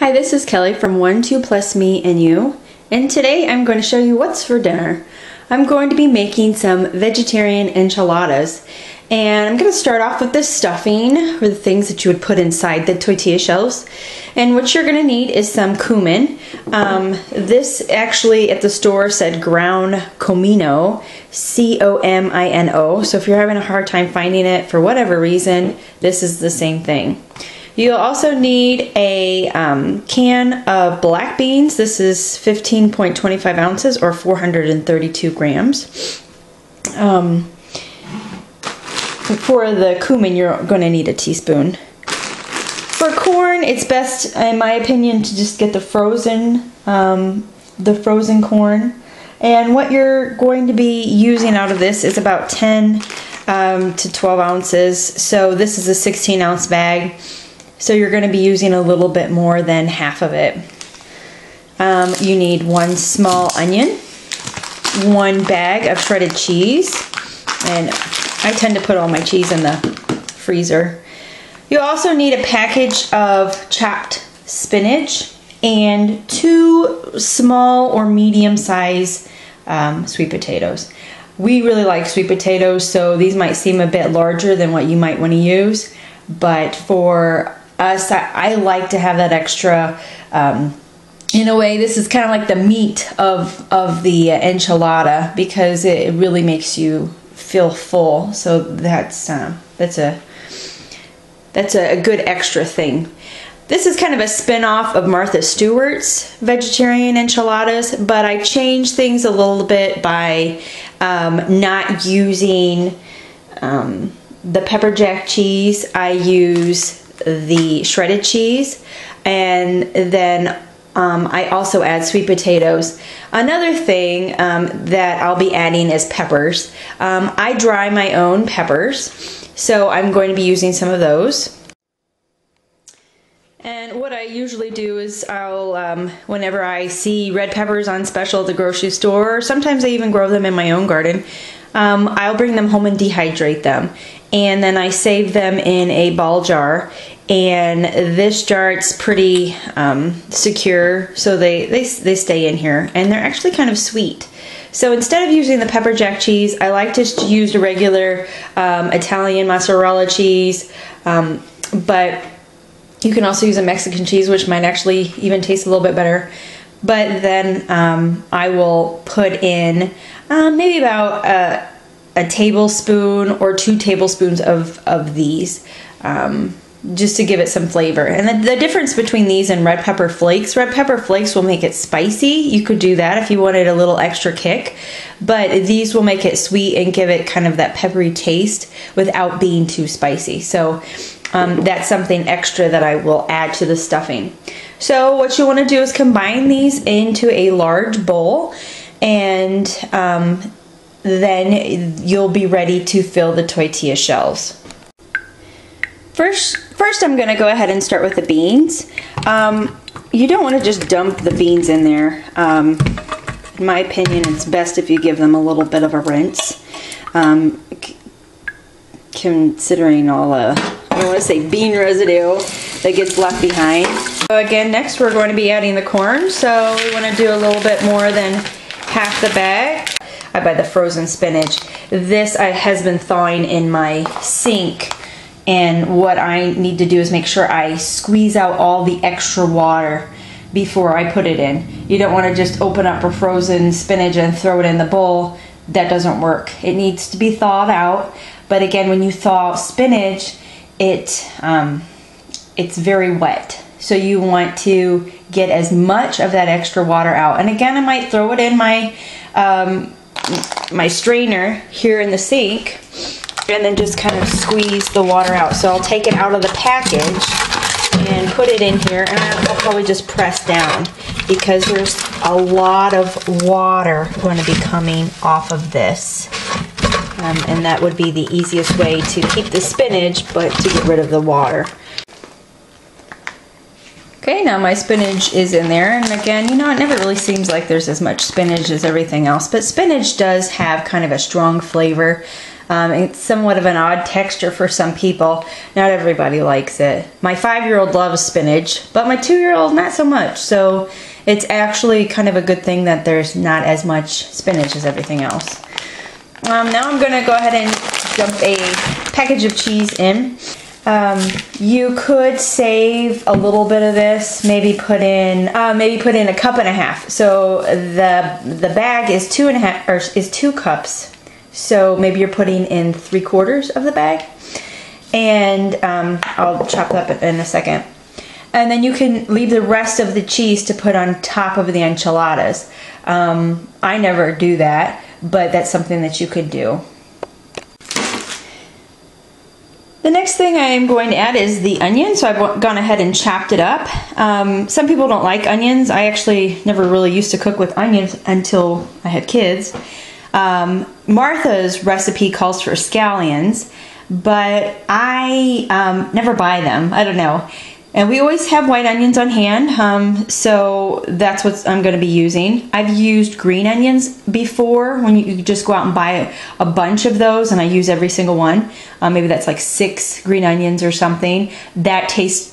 Hi, this is Kelly from 1 2 Plus Me and You, and today I'm going to show you what's for dinner. I'm going to be making some vegetarian enchiladas, and I'm going to start off with this stuffing, or the things that you would put inside the tortilla shells. And what you're going to need is some cumin. This actually at the store said ground comino, C-O-M-I-N-O, so if you're having a hard time finding it for whatever reason, this is the same thing. You'll also need a can of black beans. This is 15.25 ounces or 432 grams. For the cumin, you're going to need a teaspoon. For corn, it's best, in my opinion, to just get the frozen corn. And what you're going to be using out of this is about 10 to 12 ounces. So this is a 16 ounce bag. So you're going to be using a little bit more than half of it. You need one small onion, one bag of shredded cheese, and I tend to put all my cheese in the freezer. You also need a package of chopped spinach and two small or medium-sized sweet potatoes. We really like sweet potatoes, so these might seem a bit larger than what you might want to use, but for us, I like to have that extra. In a way, this is kind of like the meat of the enchilada, because it really makes you feel full. So that's a good extra thing. This is kind of a spin-off of Martha Stewart's vegetarian enchiladas, but I changed things a little bit by not using the pepper jack cheese. I use the shredded cheese, and then I also add sweet potatoes. Another thing that I'll be adding is peppers. I dry my own peppers, so I'm going to be using some of those. And what I usually do is I'll, whenever I see red peppers on special at the grocery store, sometimes I even grow them in my own garden, I'll bring them home and dehydrate them. And then I save them in a ball jar. And this jar, it's pretty secure, so they stay in here. And they're actually kind of sweet. So instead of using the pepper jack cheese, I like to use the regular Italian mozzarella cheese. But you can also use a Mexican cheese, which might actually even taste a little bit better. But then I will put in maybe about a tablespoon or 2 tablespoons of these, just to give it some flavor. And the difference between these and red pepper flakes will make it spicy. You could do that if you wanted a little extra kick, but these will make it sweet and give it kind of that peppery taste without being too spicy. So that's something extra that I will add to the stuffing. So what you want to do is combine these into a large bowl, and then you'll be ready to fill the tortilla shells. First I'm going to go ahead and start with the beans. You don't want to just dump the beans in there. In my opinion, it's best if you give them a little bit of a rinse, considering all the, I want to say, bean residue that gets left behind. So again, next we're going to be adding the corn. So we want to do a little bit more than half the bag. I buy the frozen spinach. This has been thawing in my sink, and what I need to do is make sure I squeeze out all the extra water before I put it in. You don't want to just open up a frozen spinach and throw it in the bowl. That doesn't work. It needs to be thawed out. But again, when you thaw spinach, it's very wet, so you want to get as much of that extra water out. And again, I might throw it in my my strainer here in the sink, and then just kind of squeeze the water out. So I'll take it out of the package and put it in here, and I'll probably just press down, because there's a lot of water going to be coming off of this. And that would be the easiest way to keep the spinach, but to get rid of the water. Okay, now my spinach is in there, and again, you know, it never really seems like there's as much spinach as everything else, but spinach does have kind of a strong flavor. It's somewhat of an odd texture for some people. Not everybody likes it. My 5-year-old loves spinach, but my 2-year-old not so much. So it's actually kind of a good thing that there's not as much spinach as everything else. Now I'm gonna go ahead and dump a package of cheese in. You could save a little bit of this, maybe put in 1.5 cups. So the bag is 2.5 or is 2 cups. So maybe you're putting in 3/4 of the bag, and I'll chop that up in a second. And then you can leave the rest of the cheese to put on top of the enchiladas. I never do that, but that's something that you could do. The next thing I am going to add is the onion, so I've gone ahead and chopped it up. Some people don't like onions. I actually never really used to cook with onions until I had kids. Martha's recipe calls for scallions, but I never buy them. I don't know. And we always have white onions on hand, so that's what I'm going to be using. I've used green onions before, when you just go out and buy a bunch of those, and I use every single one. Maybe that's like 6 green onions or something. That tastes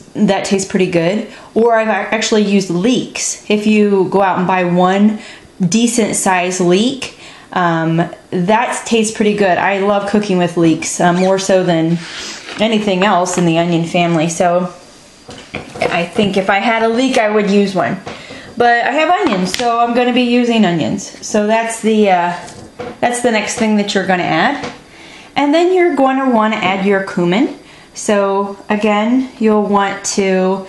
pretty good. Or I've actually used leeks. If you go out and buy one decent sized leek, that tastes pretty good. I love cooking with leeks, more so than anything else in the onion family. So I think if I had a leek, I would use one. But I have onions, so I'm going to be using onions. So that's the next thing that you're going to add. And then you're going to want to add your cumin. So again, you'll want to,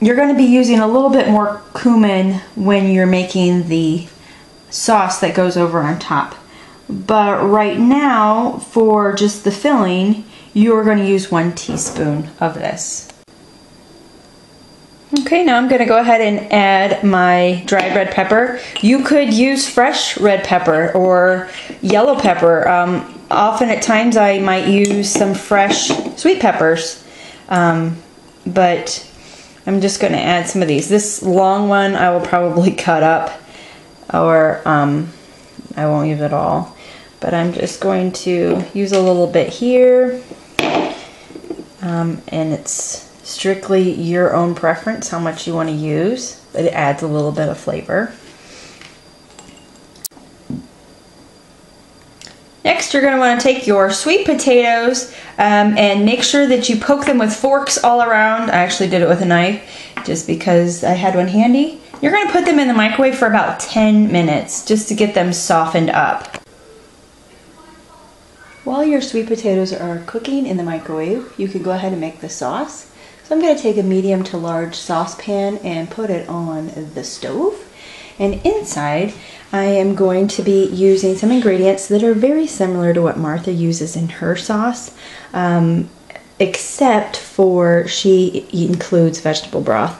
you're going to be using a little bit more cumin when you're making the sauce that goes over on top. But right now, for just the filling, you're going to use 1 teaspoon of this. Okay, now I'm going to go ahead and add my dried red pepper. You could use fresh red pepper or yellow pepper. Often at times I might use some fresh sweet peppers, but I'm just going to add some of these. This long one I will probably cut up, or I won't use it all. But I'm just going to use a little bit here, and it's strictly your own preference how much you want to use, but it adds a little bit of flavor. Next, you're going to want to take your sweet potatoes and make sure that you poke them with forks all around. I actually did it with a knife just because I had one handy. You're going to put them in the microwave for about 10 minutes just to get them softened up. While your sweet potatoes are cooking in the microwave, you can go ahead and make the sauce. So I'm going to take a medium to large saucepan and put it on the stove. And inside, I am going to be using some ingredients that are very similar to what Martha uses in her sauce, except for she includes vegetable broth.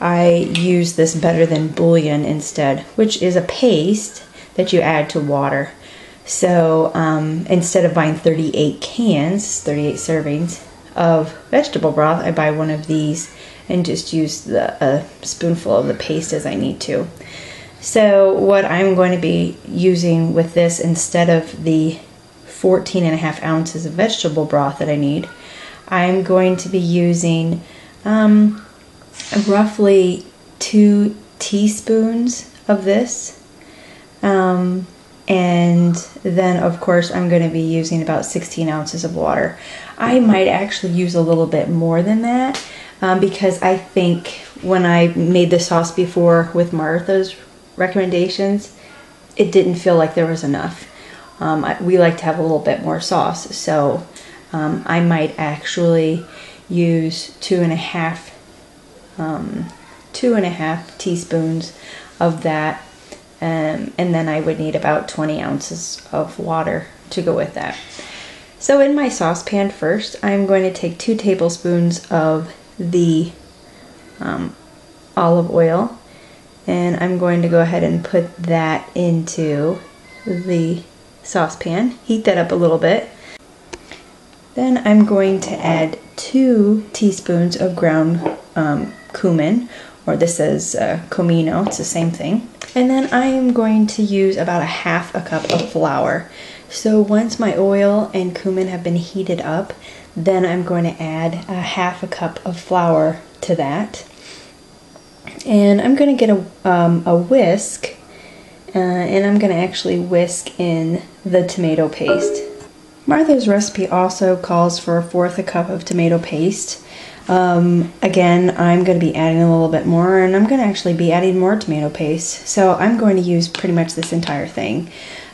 I use this Better Than Bouillon instead, which is a paste that you add to water. So instead of buying 38 cans, 38 servings, of vegetable broth, I buy one of these and just use a spoonful of the paste as I need to. So what I'm going to be using with this, instead of the 14.5 ounces of vegetable broth that I need, I'm going to be using roughly 2 teaspoons of this, and then of course I'm going to be using about 16 ounces of water. I might actually use a little bit more than that, because I think when I made the sauce before with Martha's recommendations, it didn't feel like there was enough. We like to have a little bit more sauce, so I might actually use 2.5 teaspoons of that, and then I would need about 20 ounces of water to go with that. So in my saucepan first, I'm going to take 2 tablespoons of the olive oil, and I'm going to go ahead and put that into the saucepan. Heat that up a little bit. Then I'm going to add 2 teaspoons of ground cumin, or this is comino, it's the same thing. And then I am going to use about 1/2 cup of flour. So once my oil and cumin have been heated up, then I'm going to add a half a cup of flour to that. And I'm going to get a whisk, and I'm going to actually whisk in the tomato paste. Martha's recipe also calls for a fourth a cup of tomato paste. Again, I'm going to be adding a little bit more, and I'm going to actually be adding more tomato paste. So I'm going to use pretty much this entire thing.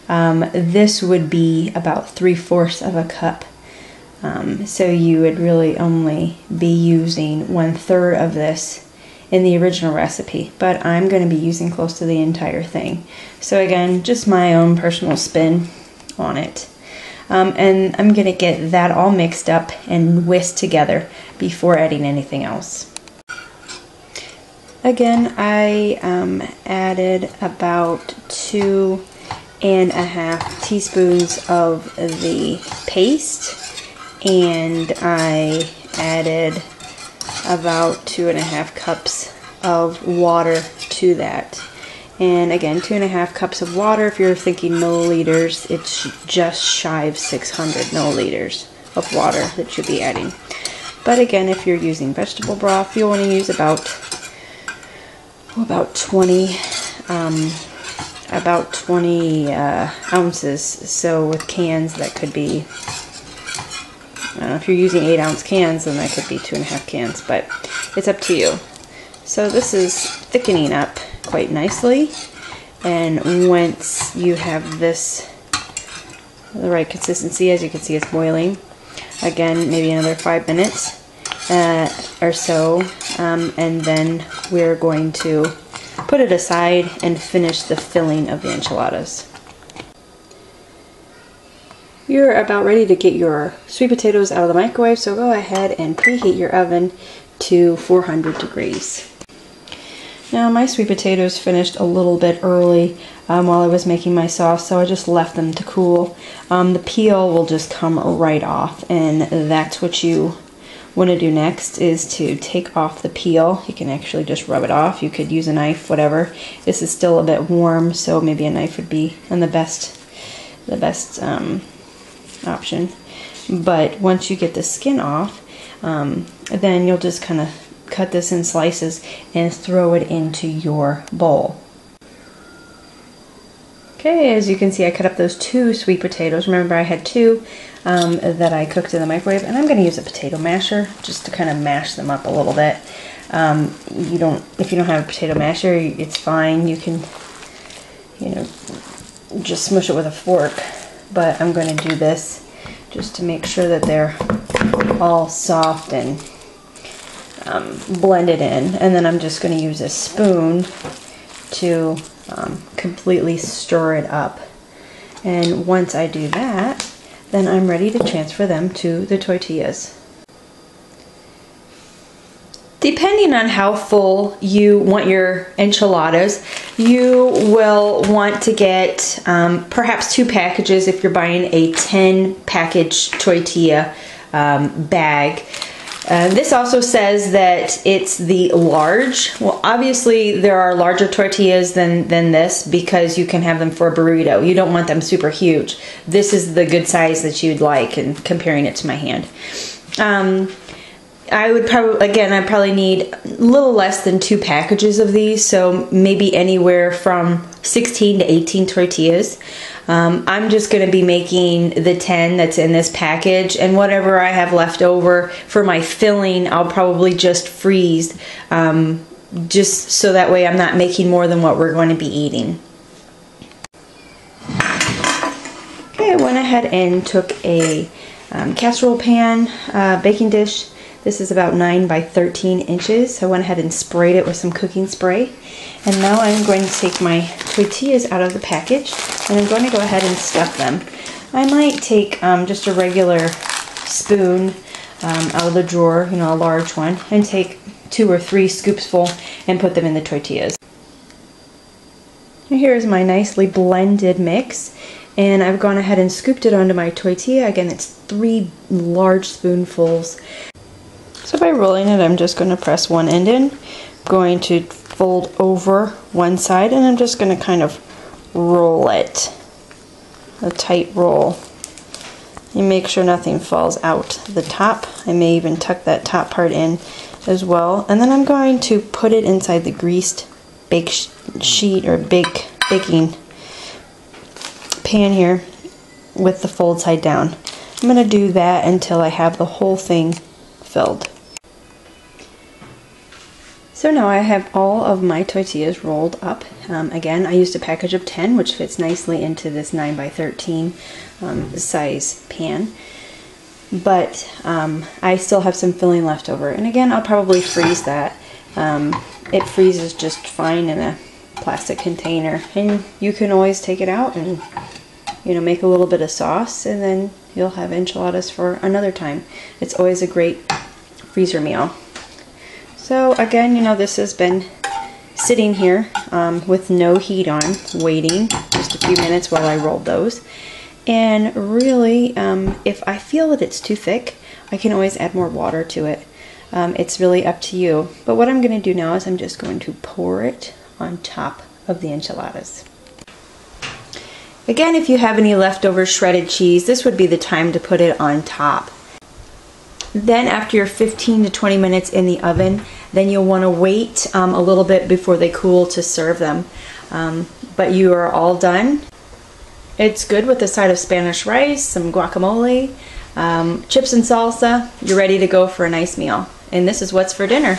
This would be about 3/4 of a cup. So you would really only be using 1/3 of this in the original recipe, but I'm going to be using close to the entire thing. So again, just my own personal spin on it. And I'm going to get that all mixed up and whisked together before adding anything else. Again, I added about 2.5 teaspoons of the paste, and I added about 2.5 cups of water to that. And again, 2.5 cups of water. If you're thinking milliliters, it's just shy of 600 milliliters of water that you'll be adding. But again, if you're using vegetable broth, you'll want to use about 20 ounces. So with cans, that could be, if you're using 8-ounce cans, then that could be 2.5 cans, but it's up to you. So this is thickening up quite nicely, and once you have this the right consistency, as you can see it's boiling, again maybe another 5 minutes or so, and then we're going to put it aside and finish the filling of the enchiladas. You're about ready to get your sweet potatoes out of the microwave, so go ahead and preheat your oven to 400 degrees. Now my sweet potatoes finished a little bit early while I was making my sauce, so I just left them to cool. The peel will just come right off, and that's what you want to do next, is to take off the peel. You can actually just rub it off. You could use a knife, whatever. This is still a bit warm, so maybe a knife would be the best option. But once you get the skin off, then you'll just kind of cut this in slices and throw it into your bowl. Okay, as you can see, I cut up those 2 sweet potatoes. Remember, I had 2 that I cooked in the microwave, and I'm going to use a potato masher just to kind of mash them up a little bit. If you don't have a potato masher, it's fine. You can, just smush it with a fork. But I'm going to do this just to make sure that they're all soft and blend it in, and then I'm just going to use a spoon to completely stir it up. And once I do that, then I'm ready to transfer them to the tortillas. Depending on how full you want your enchiladas, you will want to get perhaps 2 packages if you're buying a 10-package tortilla bag. This also says that it's the large. Well, obviously there are larger tortillas than this, because you can have them for a burrito. You don't want them super huge. This is the good size that you'd like, and comparing it to my hand. I'd probably need a little less than 2 packages of these, so maybe anywhere from 16 to 18 tortillas. I'm just going to be making the 10 that's in this package, and whatever I have left over for my filling, I'll probably just freeze, just so that way I'm not making more than what we're going to be eating. Okay, I went ahead and took a casserole pan, baking dish. This is about 9 by 13 inches. I went ahead and sprayed it with some cooking spray. And now I'm going to take my tortillas out of the package, and I'm going to go ahead and stuff them. I might take just a regular spoon out of the drawer, a large one, and take 2 or 3 scoops full and put them in the tortillas. Here is my nicely blended mix. And I've gone ahead and scooped it onto my tortilla. Again, it's 3 large spoonfuls. So by rolling it, I'm just going to press one end in, going to fold over one side, and I'm just going to kind of roll it. a tight roll. And make sure nothing falls out the top. I may even tuck that top part in as well. And then I'm going to put it inside the greased bake sheet or baking pan here with the fold side down. I'm going to do that until I have the whole thing filled. So now I have all of my tortillas rolled up. Again, I used a package of 10, which fits nicely into this 9x13 size pan. But I still have some filling left over. And again, I'll probably freeze that. It freezes just fine in a plastic container. And you can always take it out and, you know, make a little bit of sauce, and then you'll have enchiladas for another time. It's always a great freezer meal. So again, you know, this has been sitting here with no heat on, waiting just a few minutes while I rolled those. And really, if I feel that it's too thick, I can always add more water to it. It's really up to you. But what I'm going to do now is I'm just going to pour it on top of the enchiladas. Again, if you have any leftover shredded cheese, this would be the time to put it on top. Then after your 15 to 20 minutes in the oven, then you'll want to wait a little bit before they cool to serve them. But you are all done. It's good with a side of Spanish rice, some guacamole, chips and salsa. You're ready to go for a nice meal. And this is what's for dinner.